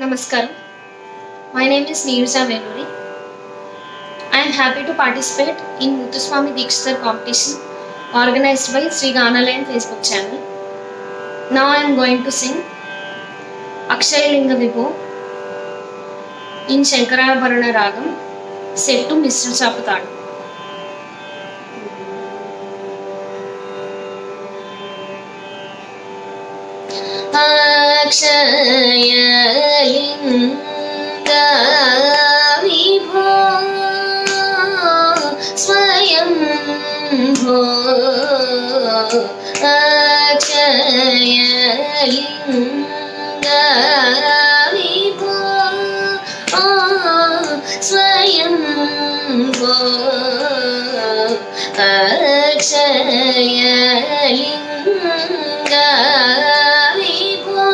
Namaskaram. My name is Neeraja Veluri. I am happy to participate in Muthuswamy Dikshitar competition organized by Sri Gaanaalayam Facebook channel. Now I am going to sing Akshaya Linga Vibho in Shankarabharana Ragam set to Misra Chapu. Akshaya Linga Vibho Swayambho Akshaya Linga Vibho Swayambho Akshaya Linga Akshaya Linga Vibho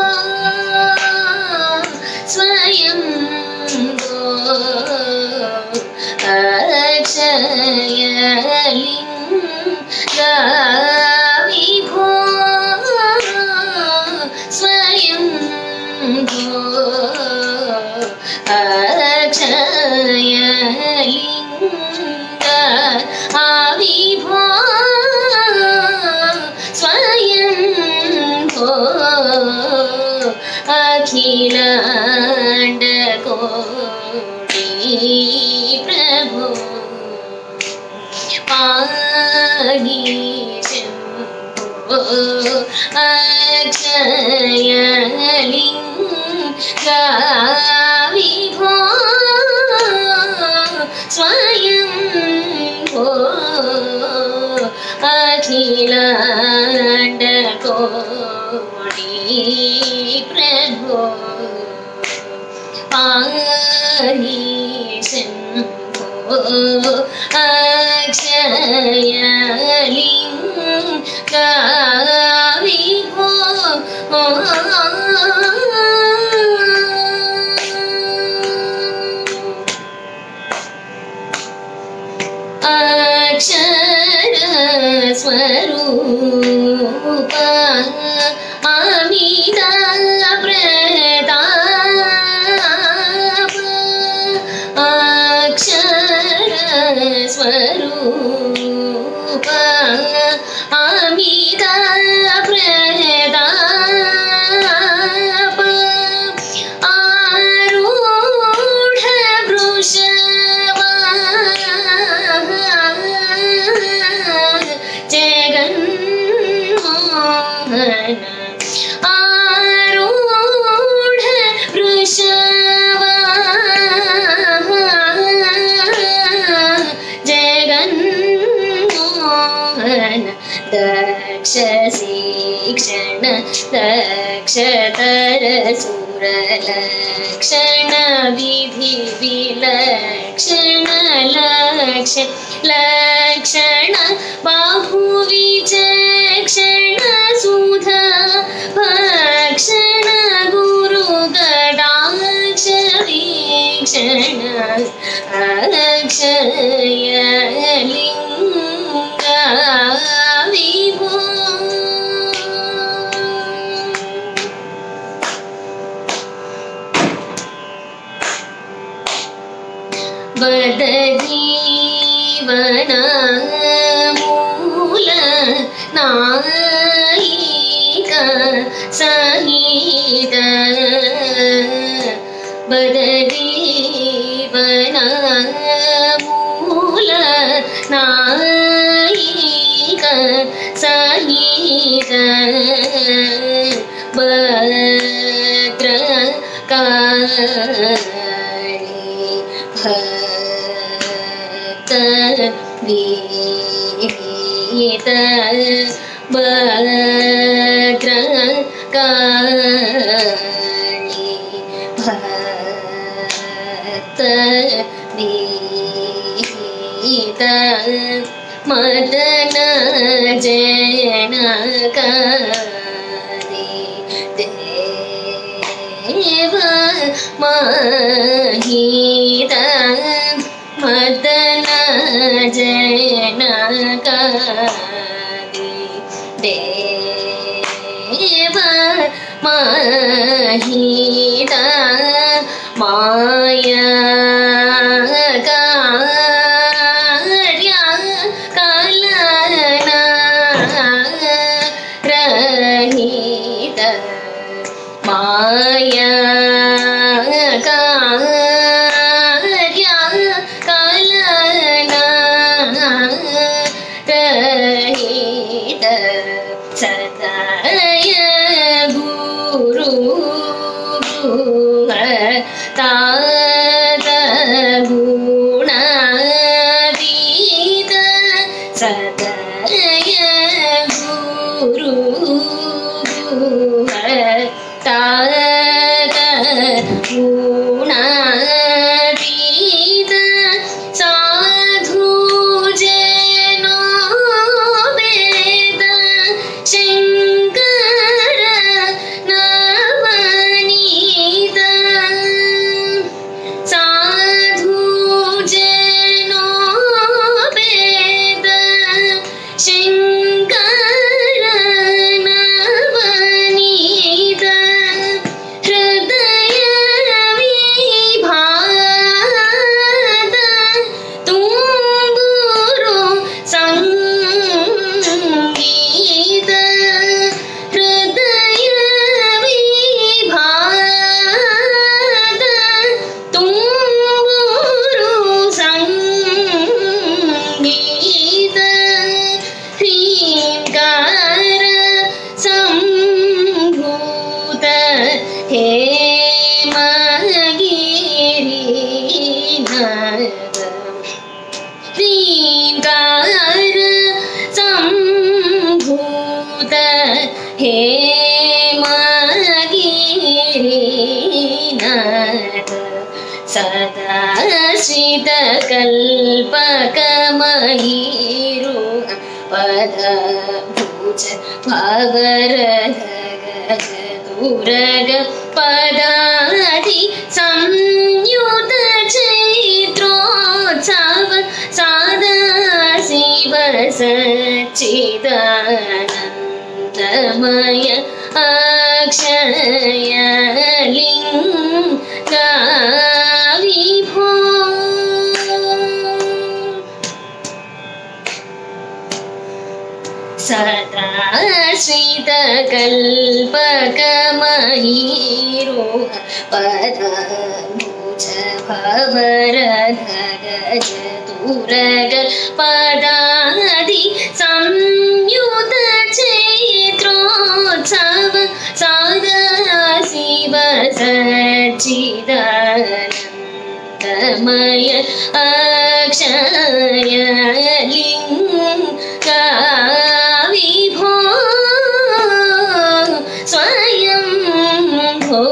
Swayambho Akshaya Linga Vibho Swayambho Akhilanda Koti Akshaya Linga Vibho Swayambho Akhilanda Koti Prabho Pari Shambho Akshaya Linga Akshara Swarupa Amida Pratapa Akshara Swarupa Amida Pratapa Arudha Vrusha Arudha Vrishava Jaganmohan Daksha Sikshana Dakshatara Sura Lakshana Vidhi Vilakshana Lakshana Bahu Vijakshana Sudha Akshana Guru Gadakshana Vikshana Akshaya Linga Vibho Badajivana Mula Sahita Badajivana Mula Naika Sahita Badrakali Bhakta Vita Badrakali Bhakta Vita Madana Janakari Deva Mahita Madana Janakari Deva Mahita Akshaya Linga Vibho. Sada Shrita Kalpakamahiru Pada Bhuja Bhavaradha Gajaturaga Padadi Samyuta Chitro Sada Siva Sachidanandamaya Akshaya Linga Vibho Swayambho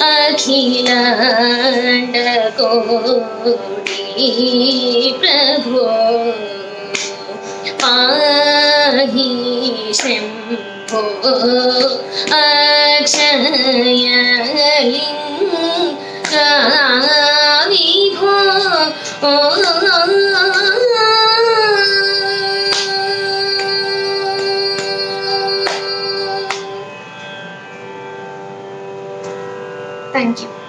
Akhilanda Kodi Prabhu Pahi Shambho Akshaya Linga Vibho. Thank you.